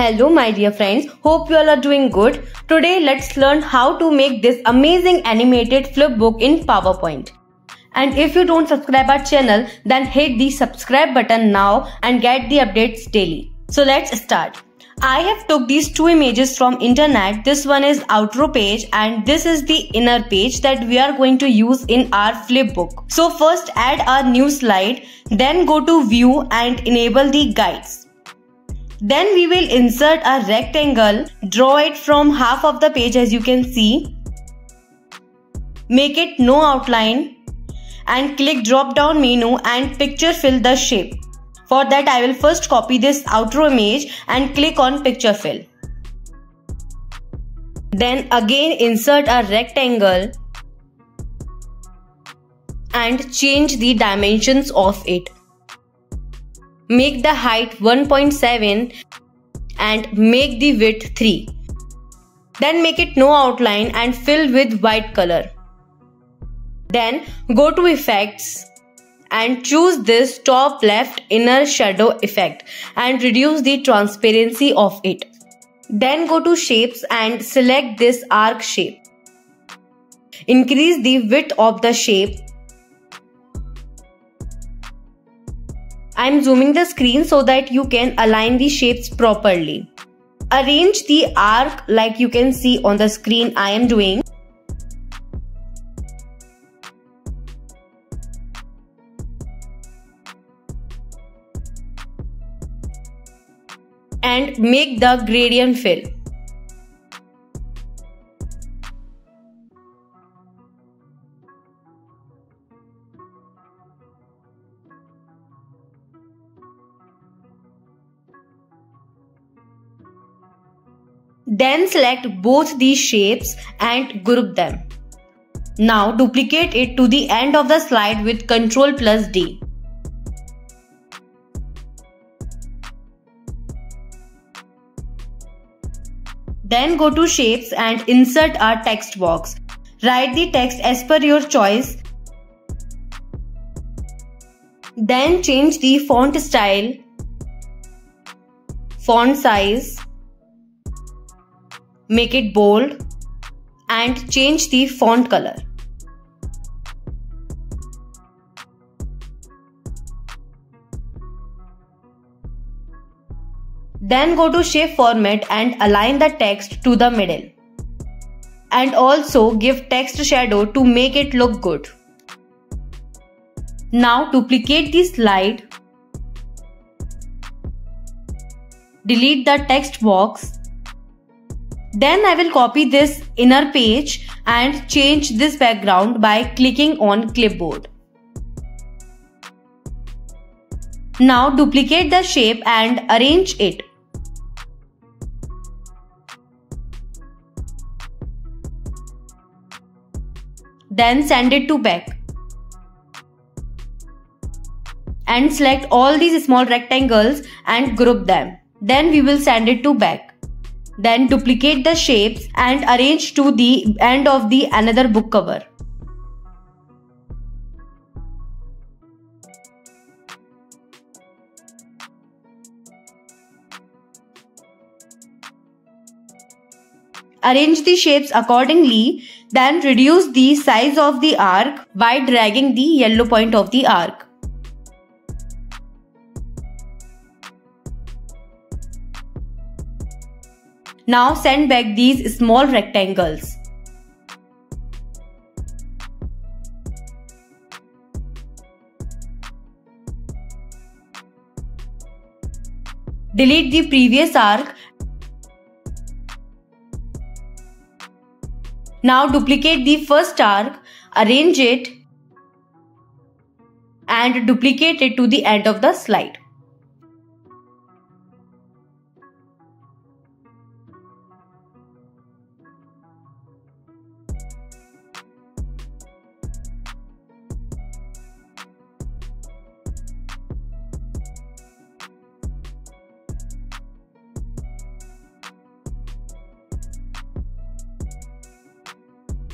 Hello my dear friends, hope you all are doing good. Today let's learn how to make this amazing animated flip book in PowerPoint. And if you don't subscribe our channel, then hit the subscribe button now and get the updates daily. So let's start. I have took these two images from internet. This one is outro page and this is the inner page that we are going to use in our flip book. So first add our new slide, then go to view and enable the guides. Then we will insert a rectangle, draw it from half of the page as you can see. Make it no outline and click drop down menu and picture fill the shape. For that I will first copy this outro image and click on picture fill. Then again insert a rectangle and change the dimensions of it. Make the height 1.7 and make the width 3. Then make it no outline and fill with white color. Then go to effects and choose this top left inner shadow effect and reduce the transparency of it. Then go to shapes and select this arc shape. Increase the width of the shape. I'm zooming the screen so that you can align the shapes properly. Arrange the arc like you can see on the screen I am doing. And make the gradient fill. Then select both these shapes and group them. Now duplicate it to the end of the slide with Ctrl plus D. Then go to shapes and insert a text box. Write the text as per your choice. Then change the font style, font size. Make it bold and change the font color. Then go to shape format and align the text to the middle. And also give text shadow to make it look good. Now duplicate the slide. Delete the text box. Then I will copy this inner page and change this background by clicking on clipboard. Now duplicate the shape and arrange it. Then send it to back. And select all these small rectangles and group them. Then we will send it to back. Then duplicate the shapes and arrange to the end of the another book cover. Arrange the shapes accordingly, then reduce the size of the arc by dragging the yellow point of the arc. Now send back these small rectangles. Delete the previous arc. Now duplicate the first arc, arrange it and duplicate it to the end of the slide.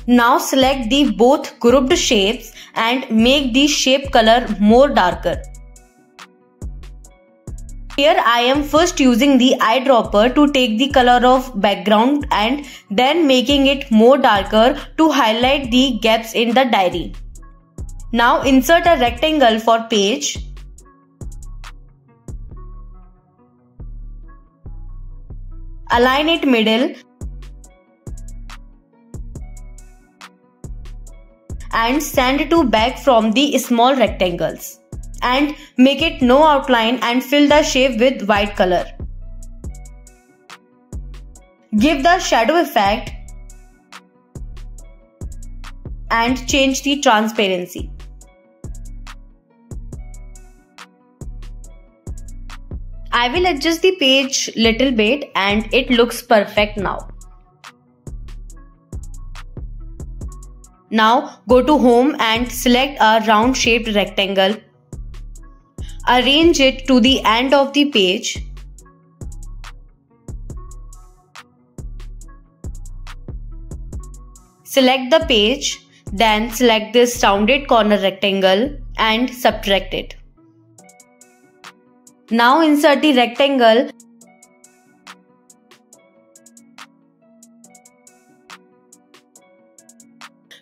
Now select the both grouped shapes and make the shape color more darker. Here I am first using the eyedropper to take the color of background and then making it more darker to highlight the gaps in the diary. Now insert a rectangle for page. Align it middle and sand to back from the small rectangles. And make it no outline and fill the shape with white color. Give the shadow effect and change the transparency. I will adjust the page little bit and it looks perfect now. Now go to home and select a round shaped rectangle. Arrange it to the end of the page. Select the page, then select this rounded corner rectangle and subtract it. Now insert the rectangle .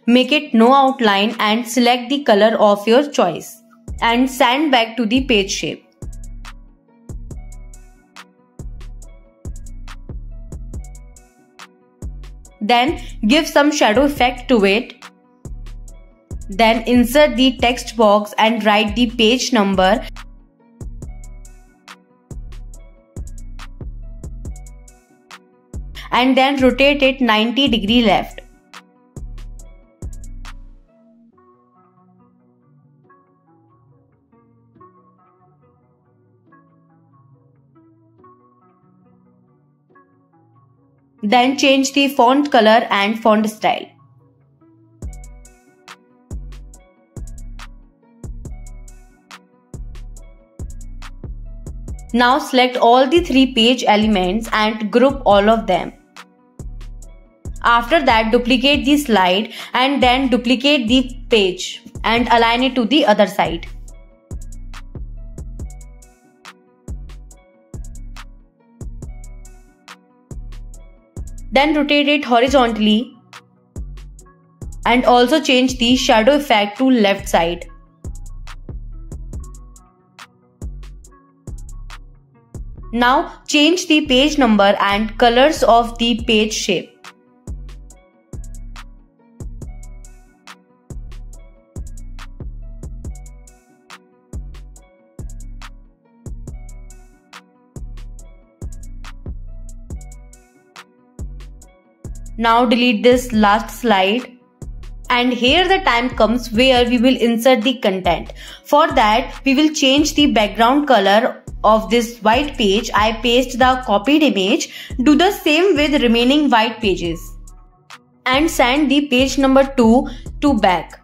Make it no outline and select the color of your choice and sand back to the page shape. Then give some shadow effect to it. Then insert the text box and write the page number and then rotate it 90 degrees left. Then change the font color and font style. Now select all the three page elements and group all of them. After that, duplicate the slide and then duplicate the page and align it to the other side. Then rotate it horizontally and also change the shadow effect to left side. Now change the page number and colors of the page shape. Now delete this last slide, and here the time comes where we will insert the content. For that, we will change the background color of this white page. I paste the copied image. Do the same with remaining white pages and send the page number 2 to back.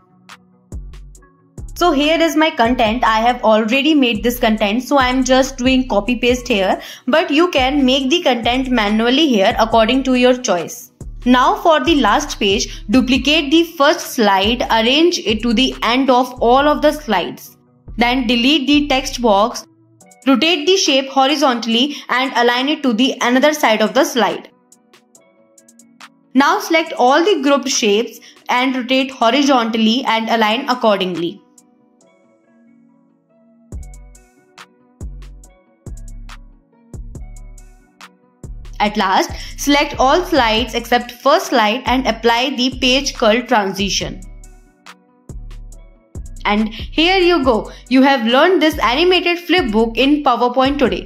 So here is my content. I have already made this content, so I am just doing copy paste here, but you can make the content manually here according to your choice. Now for the last page, duplicate the first slide, arrange it to the end of all of the slides. Then delete the text box, rotate the shape horizontally and align it to the another side of the slide. Now select all the grouped shapes and rotate horizontally and align accordingly. At last, select all slides except first slide and apply the page curl transition. And here you go. You have learned this animated flip book in PowerPoint today.